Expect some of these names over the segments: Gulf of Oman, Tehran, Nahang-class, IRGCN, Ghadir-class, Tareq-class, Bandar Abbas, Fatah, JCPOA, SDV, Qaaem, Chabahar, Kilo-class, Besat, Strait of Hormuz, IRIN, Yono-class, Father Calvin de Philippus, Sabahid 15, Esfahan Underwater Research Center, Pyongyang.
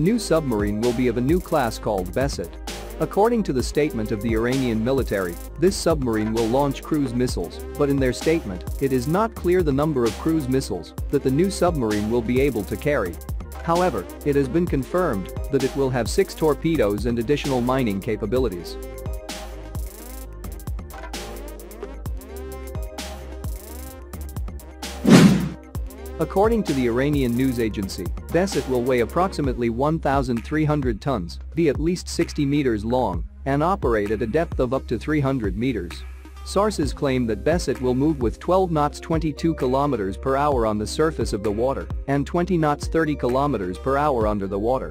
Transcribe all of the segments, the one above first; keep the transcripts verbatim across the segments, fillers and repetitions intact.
new submarine will be of a new class called Besat. According to the statement of the Iranian military, this submarine will launch cruise missiles, but in their statement, it is not clear the number of cruise missiles that the new submarine will be able to carry. However, it has been confirmed that it will have six torpedoes and additional mining capabilities. According to the Iranian news agency, Besat will weigh approximately one thousand three hundred tons, be at least sixty meters long, and operate at a depth of up to three hundred meters. Sources claim that Besat will move with twelve knots twenty-two kilometers per hour on the surface of the water and twenty knots thirty kilometers per hour under the water.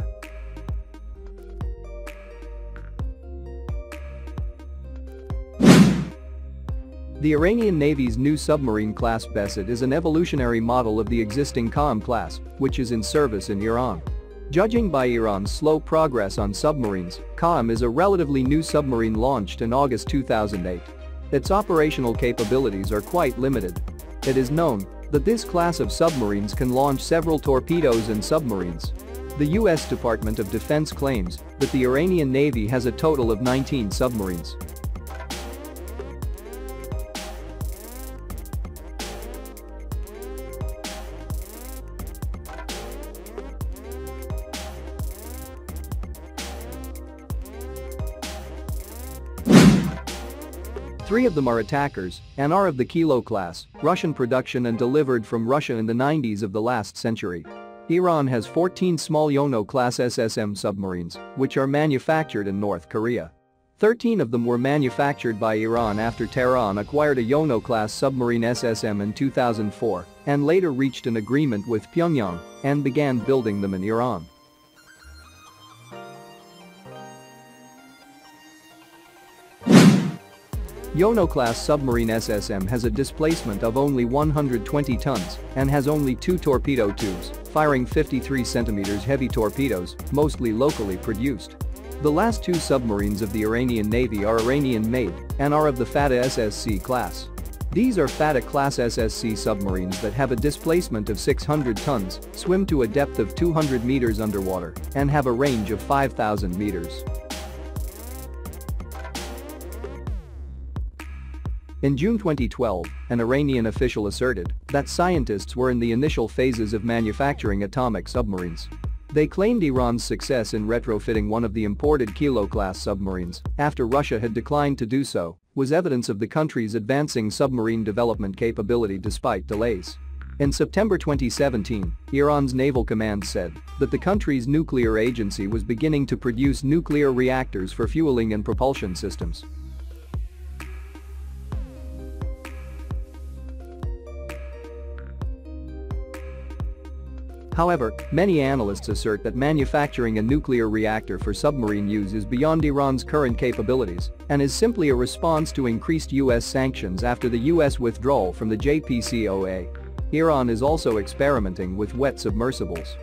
The Iranian Navy's new submarine class Besat is an evolutionary model of the existing Qaaem class, which is in service in Iran. Judging by Iran's slow progress on submarines, Qaaem is a relatively new submarine launched in August two thousand eight. Its operational capabilities are quite limited. It is known that this class of submarines can launch several torpedoes and submarines. The U S Department of Defense claims that the Iranian Navy has a total of nineteen submarines. Three of them are attackers and are of the Kilo-class, Russian production and delivered from Russia in the nineties of the last century. Iran has fourteen small Yono-class S S M submarines, which are manufactured in North Korea. thirteen of them were manufactured by Iran after Tehran acquired a Yono-class submarine S S M in two thousand four and later reached an agreement with Pyongyang and began building them in Iran. Yono-class submarine S S M has a displacement of only one hundred twenty tons and has only two torpedo tubes, firing fifty-three centimeters heavy torpedoes, mostly locally produced. The last two submarines of the Iranian Navy are Iranian-made and are of the Fatah S S C class. These are Fatah-class S S C submarines that have a displacement of six hundred tons, swim to a depth of two hundred meters underwater, and have a range of five thousand meters. In June twenty twelve, an Iranian official asserted that scientists were in the initial phases of manufacturing atomic submarines. They claimed Iran's success in retrofitting one of the imported Kilo-class submarines, after Russia had declined to do so, was evidence of the country's advancing submarine development capability despite delays. In September twenty seventeen, Iran's Naval Command said that the country's nuclear agency was beginning to produce nuclear reactors for fueling and propulsion systems. However, many analysts assert that manufacturing a nuclear reactor for submarine use is beyond Iran's current capabilities and is simply a response to increased U S sanctions after the U S withdrawal from the J C P O A. Iran is also experimenting with wet submersibles.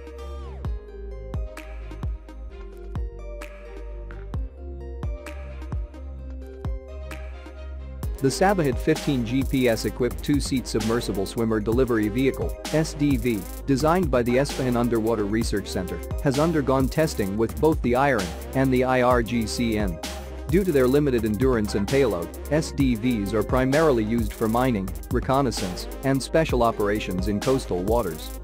The Sabahid fifteen G P S-equipped two-seat submersible swimmer delivery vehicle, S D V, designed by the Esfahan Underwater Research Center, has undergone testing with both the IRIN and the I R G C N. Due to their limited endurance and payload, S D Vs are primarily used for mining, reconnaissance, and special operations in coastal waters.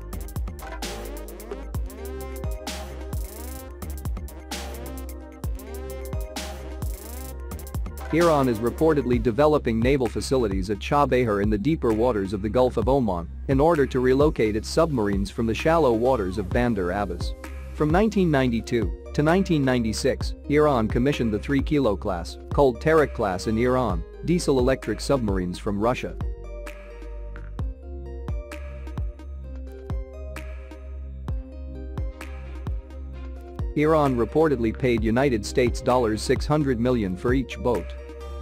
Iran is reportedly developing naval facilities at Chabahar in the deeper waters of the Gulf of Oman in order to relocate its submarines from the shallow waters of Bandar Abbas. From nineteen ninety-two to nineteen ninety-six, Iran commissioned the three Kilo-class, called Tareq-class in Iran, diesel-electric submarines from Russia. Iran reportedly paid United States dollars six hundred million for each boat.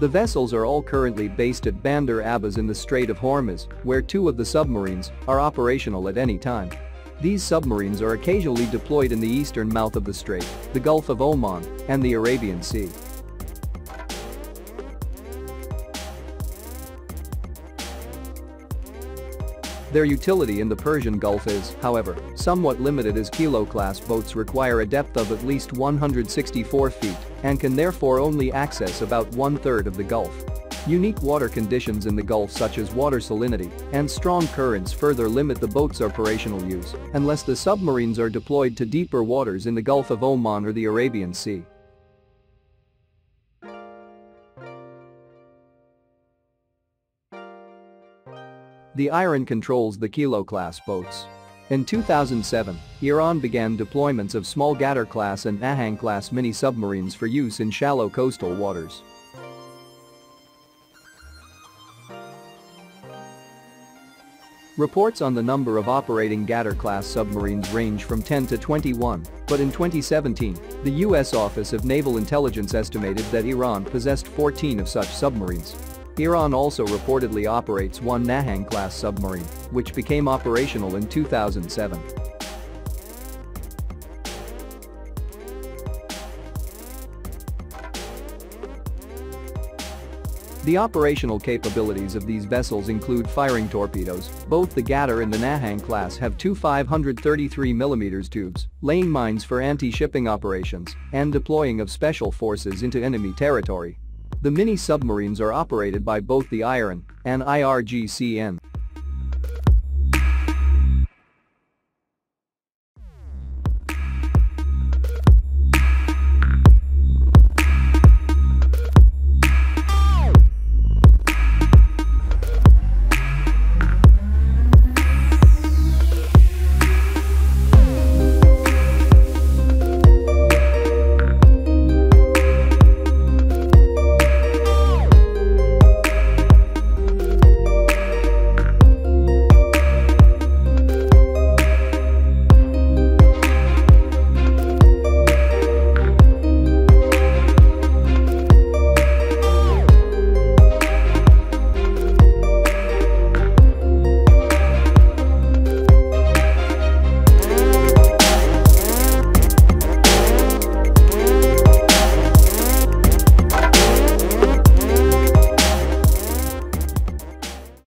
The vessels are all currently based at Bandar Abbas in the Strait of Hormuz, where two of the submarines are operational at any time. These submarines are occasionally deployed in the eastern mouth of the strait, the Gulf of Oman, and the Arabian Sea. Their utility in the Persian Gulf is, however, somewhat limited as Kilo-class boats require a depth of at least one hundred sixty-four feet and can therefore only access about one-third of the Gulf. Unique water conditions in the Gulf such as water salinity and strong currents further limit the boat's operational use unless the submarines are deployed to deeper waters in the Gulf of Oman or the Arabian Sea. The I R I N controls the Kilo-class boats. In two thousand seven, Iran began deployments of small Ghadir-class and Nahang-class mini-submarines for use in shallow coastal waters. Reports on the number of operating Ghadir-class submarines range from ten to twenty-one, but in twenty seventeen, the U S Office of Naval Intelligence estimated that Iran possessed fourteen of such submarines. Iran also reportedly operates one Nahang-class submarine, which became operational in two thousand seven. The operational capabilities of these vessels include firing torpedoes. Both the Ghadir and the Nahang class have two five hundred thirty-three millimeter tubes, laying mines for anti-shipping operations and deploying of special forces into enemy territory. The mini-submarines are operated by both the I R I N and I R G C N.